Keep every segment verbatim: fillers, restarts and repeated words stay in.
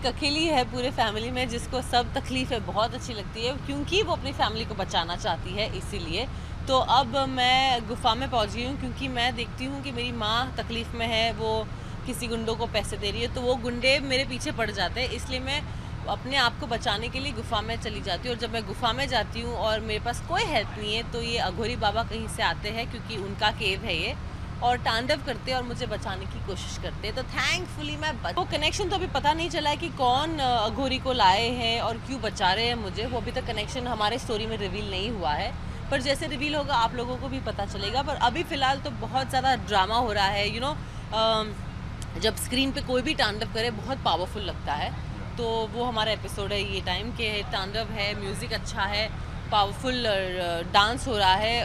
एक अकेली है पूरे फैमिली में जिसको सब तकलीफें बहुत अच्छी लगती है क्योंकि वो अपनी फैमिली को बचाना चाहती है। इसीलिए तो अब मैं गुफा में पहुंच गई हूँ क्योंकि मैं देखती हूँ कि मेरी माँ तकलीफ़ में है, वो किसी गुंडों को पैसे दे रही है तो वो गुंडे मेरे पीछे पड़ जाते हैं। इसलिए मैं अपने आप को बचाने के लिए गुफा में चली जाती हूँ। और जब मैं गुफा में जाती हूँ और मेरे पास कोई हेल्प नहीं है तो ये अघोरी बाबा कहीं से आते हैं क्योंकि उनका केव है ये, और तांडव करते हैं और मुझे बचाने की कोशिश करते हैं। तो थैंकफुली मैं बच... वो कनेक्शन तो अभी पता नहीं चला है कि कौन अघोरी को लाए हैं और क्यों बचा रहे हैं मुझे, वो अभी तक कनेक्शन हमारे स्टोरी में रिवील नहीं हुआ है। पर जैसे रिवील होगा आप लोगों को भी पता चलेगा। पर अभी फ़िलहाल तो बहुत ज़्यादा ड्रामा हो रहा है। यू नो जब स्क्रीन पे कोई भी तांडव करे बहुत पावरफुल लगता है। तो वो हमारा एपिसोड है ये टाइम के है, तांडव है, म्यूज़िक अच्छा है, पावरफुल डांस हो रहा है,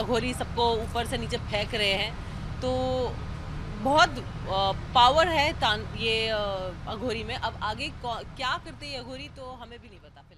अघोरी सबको ऊपर से नीचे फेंक रहे हैं। तो बहुत पावर है ये अघोरी में। अब आगे क्या करते हैं अघोरी तो हमें भी नहीं पता।